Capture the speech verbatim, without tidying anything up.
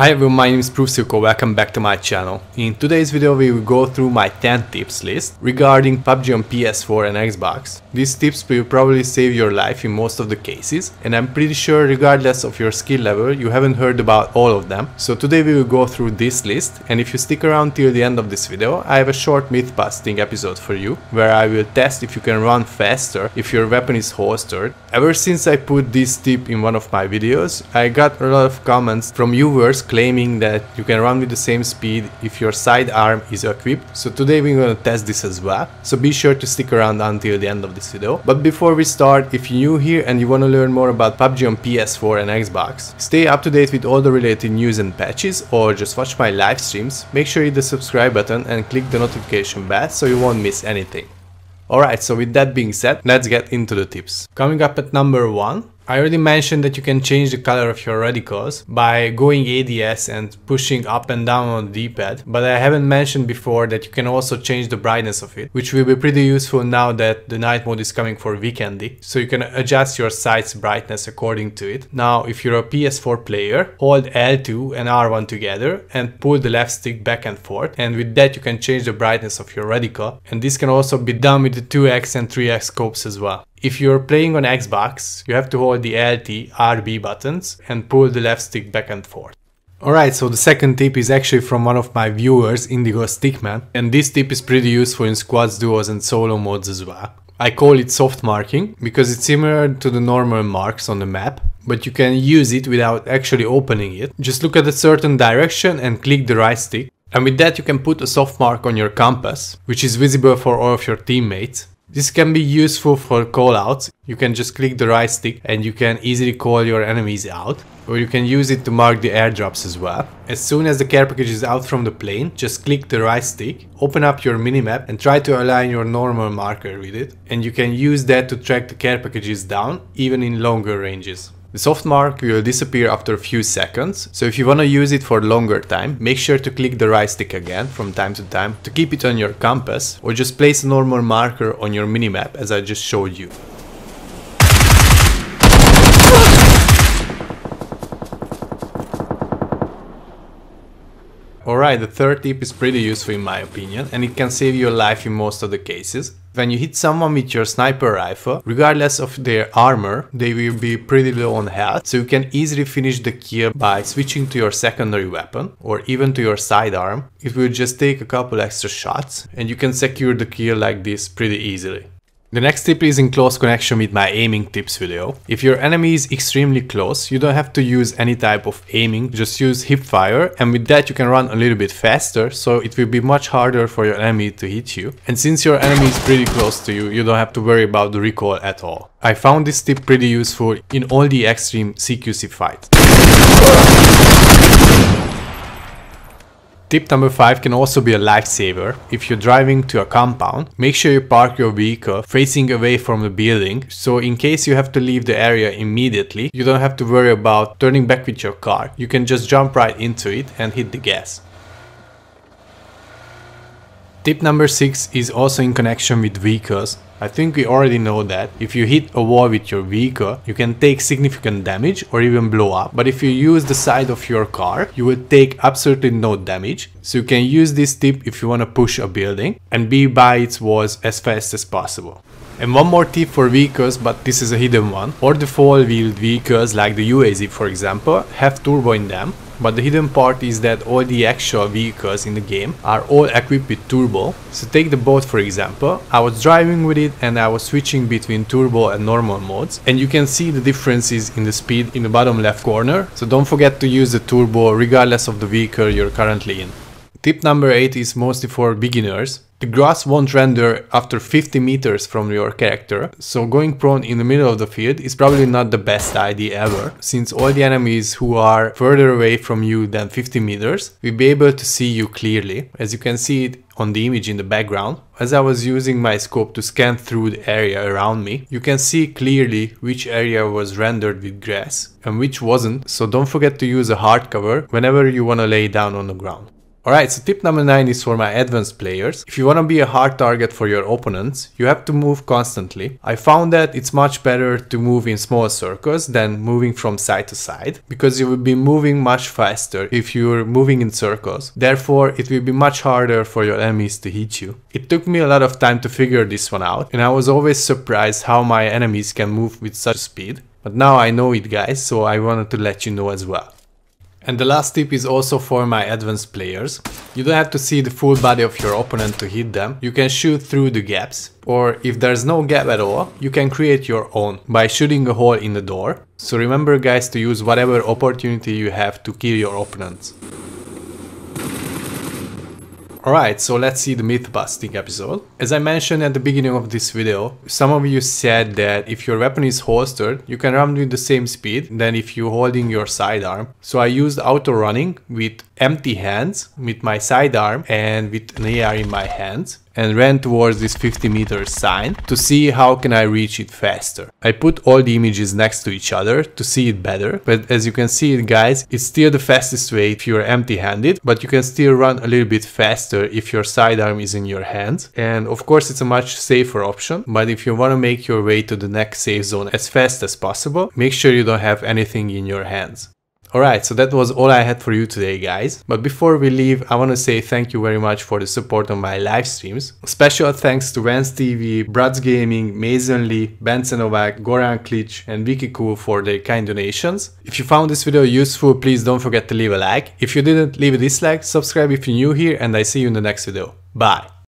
Hi everyone, my name is proofSzilko, welcome back to my channel. In today's video we will go through my ten tips list regarding P U B G on P S four and Xbox. These tips will probably save your life in most of the cases, and I'm pretty sure regardless of your skill level you haven't heard about all of them. So today we will go through this list, and if you stick around till the end of this video I have a short myth busting episode for you, where I will test if you can run faster if your weapon is holstered. Ever since I put this tip in one of my videos I got a lot of comments from viewers claiming that you can run with the same speed if your sidearm is equipped, so today we're gonna test this as well, so be sure to stick around until the end of this video. But before we start, if you're new here and you want to learn more about P U B G on P S four and Xbox, stay up to date with all the related news and patches, or just watch my live streams, make sure you hit the subscribe button and click the notification bell so you won't miss anything. Alright, so with that being said, let's get into the tips. Coming up at number one, I already mentioned that you can change the color of your radicals by going A D S and pushing up and down on the D-pad, but I haven't mentioned before that you can also change the brightness of it, which will be pretty useful now that the night mode is coming for Vikendi, so you can adjust your sight's brightness according to it. Now, if you're a P S four player, hold L two and R one together and pull the left stick back and forth, and with that you can change the brightness of your radical, and this can also be done with the two X and three X scopes as well. If you're playing on Xbox, you have to hold the L T R B buttons and pull the left stick back and forth. Alright, so the second tip is actually from one of my viewers, Indigo Stickman, and this tip is pretty useful in squads, duos and solo modes as well. I call it soft marking because it's similar to the normal marks on the map, but you can use it without actually opening it. Just look at a certain direction and click the right stick, and with that you can put a soft mark on your compass, which is visible for all of your teammates. This can be useful for callouts. You can just click the right stick and you can easily call your enemies out, or you can use it to mark the airdrops as well. As soon as the care package is out from the plane, just click the right stick, open up your minimap and try to align your normal marker with it, and you can use that to track the care packages down, even in longer ranges. The soft mark will disappear after a few seconds, so if you want to use it for longer time, make sure to click the right stick again from time to time to keep it on your compass, or just place a normal marker on your minimap as I just showed you. Alright, the third tip is pretty useful in my opinion, and it can save your life in most of the cases. When you hit someone with your sniper rifle, regardless of their armor, they will be pretty low on health, so you can easily finish the kill by switching to your secondary weapon or even to your sidearm. It will just take a couple extra shots and you can secure the kill like this pretty easily. The next tip is in close connection with my aiming tips video. If your enemy is extremely close, you don't have to use any type of aiming, just use hip fire, and with that you can run a little bit faster, so it will be much harder for your enemy to hit you. And since your enemy is pretty close to you, you don't have to worry about the recoil at all. I found this tip pretty useful in all the extreme C Q C fights. Tip number five can also be a lifesaver. If you're driving to a compound, make sure you park your vehicle facing away from the building, so in case you have to leave the area immediately, you don't have to worry about turning back with your car. You can just jump right into it and hit the gas. Tip number six is also in connection with vehicles. I think we already know that if you hit a wall with your vehicle, you can take significant damage or even blow up. But if you use the side of your car, you will take absolutely no damage. So you can use this tip if you want to push a building and be by its walls as fast as possible. And one more tip for vehicles, but this is a hidden one. All the four-wheeled vehicles like the U A Z for example have turbo in them, but the hidden part is that all the actual vehicles in the game are all equipped with turbo. So take the boat for example, I was driving with it and I was switching between turbo and normal modes, and you can see the differences in the speed in the bottom left corner, so don't forget to use the turbo regardless of the vehicle you're currently in. Tip number eight is mostly for beginners. The grass won't render after fifty meters from your character, so going prone in the middle of the field is probably not the best idea ever, since all the enemies who are further away from you than fifty meters will be able to see you clearly, as you can see it on the image in the background. As I was using my scope to scan through the area around me, you can see clearly which area was rendered with grass and which wasn't, so don't forget to use a hardcover whenever you want to lay down on the ground. Alright, so tip number nine is for my advanced players. If you want to be a hard target for your opponents, you have to move constantly. I found that it's much better to move in small circles than moving from side to side, because you will be moving much faster if you're moving in circles. Therefore, it will be much harder for your enemies to hit you. It took me a lot of time to figure this one out, and I was always surprised how my enemies can move with such speed. But now I know it, guys, so I wanted to let you know as well. And the last tip is also for my advanced players. You don't have to see the full body of your opponent to hit them. You can shoot through the gaps, or if there's no gap at all, you can create your own by shooting a hole in the door. So remember, guys, to use whatever opportunity you have to kill your opponents. Alright, so let's see the myth-busting episode. As I mentioned at the beginning of this video, some of you said that if your weapon is holstered, you can run with the same speed than if you're holding your sidearm. So I used auto-running with empty hands, with my sidearm and with an A R in my hands, and ran towards this fifty meter sign to see how can I reach it faster. I put all the images next to each other to see it better, but as you can see it, guys, it's still the fastest way if you're empty-handed, but you can still run a little bit faster if your sidearm is in your hands. And of course it's a much safer option, but if you want to make your way to the next safe zone as fast as possible, make sure you don't have anything in your hands. Alright, so that was all I had for you today, guys. But before we leave, I want to say thank you very much for the support on my live streams. Special thanks to VansTV, Brad's Gaming, Maison Lee, Ben Sanovac, Goran Klitsch and Vikiku for their kind donations. If you found this video useful, please don't forget to leave a like. If you didn't, leave a dislike, subscribe if you're new here, and I see you in the next video. Bye!